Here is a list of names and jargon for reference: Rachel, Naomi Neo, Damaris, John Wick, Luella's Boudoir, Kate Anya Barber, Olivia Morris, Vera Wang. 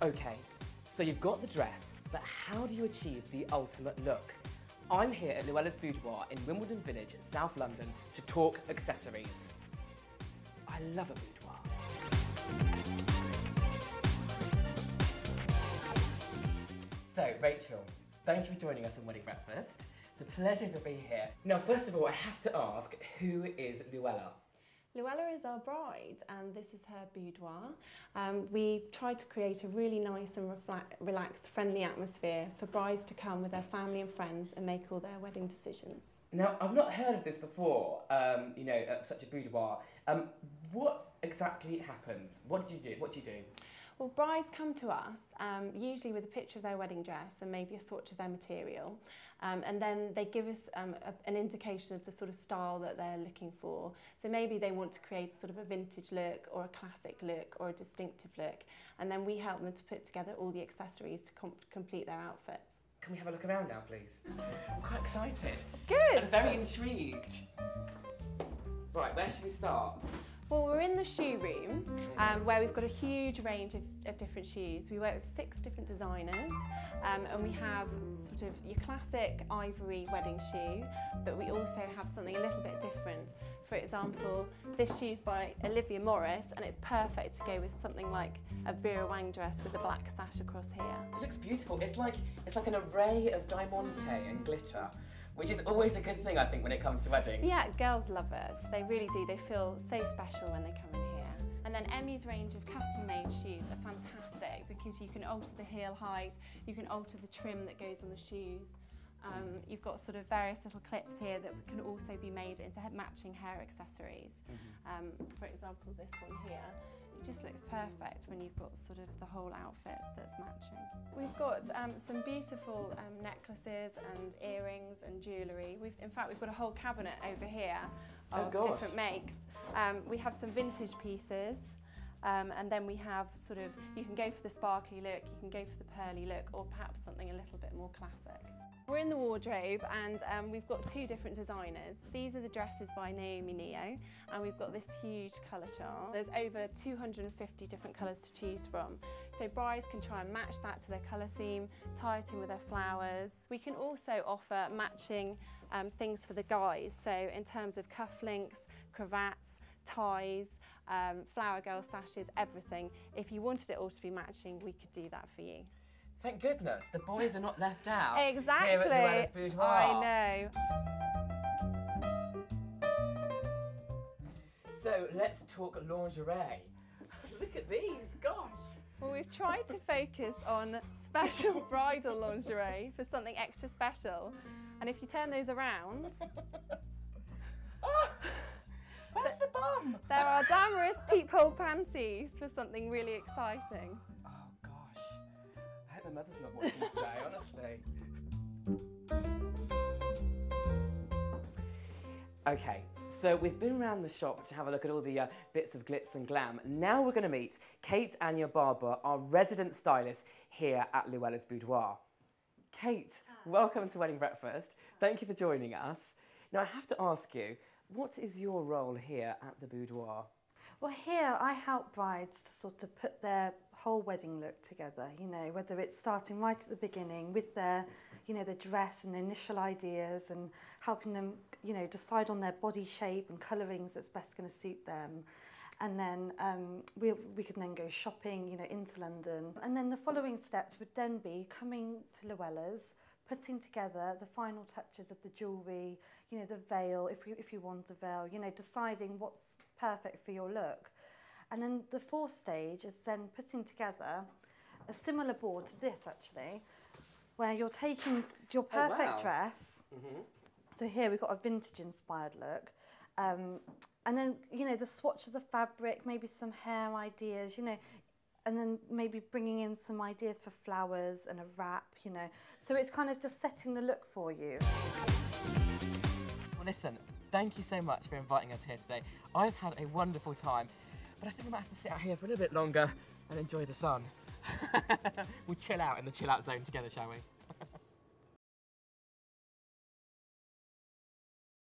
Okay, so you've got the dress, but how do you achieve the ultimate look? I'm here at Luella's Boudoir in Wimbledon Village, South London, to talk accessories. I love a boudoir. So, Rachel, thank you for joining us on Wedding Breakfast. It's a pleasure to be here. Now, first of all, I have to ask, who is Luella? Luella is our bride, and this is her boudoir. We've tried to create a really nice and relaxed, friendly atmosphere for brides to come with their family and friends and make all their wedding decisions. Now, I've not heard of this before, you know, such a boudoir. What exactly happens? What do you do? Well, brides come to us, usually with a picture of their wedding dress and maybe a swatch of their material, and then they give us an indication of the sort of style that they're looking for. So maybe they want to create sort of a vintage look or a classic look or a distinctive look, and then we help them to put together all the accessories to complete their outfit. Can we have a look around now, please? I'm quite excited. Good. I'm very intrigued. Right, where should we start? Well, we're in the shoe room where we've got a huge range of different shoes. We work with 6 different designers and we have sort of your classic ivory wedding shoe, but we also have something a little bit different. For example, this shoe's by Olivia Morris and it's perfect to go with something like a Vera Wang dress with a black sash across here. It looks beautiful. It's like an array of diamante and glitter, which is always a good thing, I think, when it comes to weddings. Yeah, girls love it. They really do. They feel so special when they come in here. And then Emmy's range of custom-made shoes are fantastic because you can alter the heel height, you can alter the trim that goes on the shoes. You've got sort of various little clips here that can also be made into matching hair accessories. For example, this one here. It just looks perfect when you've got sort of the whole outfit that's matching. We've got some beautiful necklaces and earrings and jewellery. In fact, we've got a whole cabinet over here of different makes. We have some vintage pieces. And then we have sort of, you can go for the sparkly look, you can go for the pearly look, or perhaps something a little bit more classic. We're in the wardrobe and we've got 2 different designers. These are the dresses by Naomi Neo, and we've got this huge colour chart. There's over 250 different colours to choose from. So brides can try and match that to their colour theme, tie it in with their flowers. We can also offer matching things for the guys. So in terms of cufflinks, cravats, ties, flower girl sashes, everything. If you wanted it all to be matching, we could do that for you. Thank goodness, the boys are not left out. Exactly. Here at Luella's Boudoir. I know. So let's talk lingerie. Look at these, gosh. Well, we've tried to focus on special bridal lingerie for something extra special. And if you turn those around... Oh, where's the bum? There are Damaris peephole panties for something really exciting. My mother's not watching today, honestly. Okay, so we've been around the shop to have a look at all the bits of glitz and glam. Now we're going to meet Kate Anya Barber, our resident stylist here at Luella's Boudoir. Kate, welcome to Wedding Breakfast. Thank you for joining us. Now I have to ask you, what is your role here at the boudoir? Well, here I help brides to sort of put their whole wedding look together, you know, whether it's starting right at the beginning with their, you know, their dress and their initial ideas and helping them, you know, decide on their body shape and colourings that's best going to suit them. And then we can then go shopping, you know, into London. And then the following steps would then be coming to Luella's, putting together the final touches of the jewellery, you know, the veil, if you want a veil, you know, deciding what's perfect for your look. And then the 4th stage is then putting together a similar board to this, actually, where you're taking your perfect dress. So here we've got a vintage-inspired look. And then, you know, the swatch of the fabric, maybe some hair ideas, you know, and then maybe bringing in some ideas for flowers and a wrap, you know. So it's kind of just setting the look for you. Well, listen, thank you so much for inviting us here today. I've had a wonderful time, but I think I might have to sit out here for a little bit longer and enjoy the sun. We'll chill out in the chill out zone together, shall we?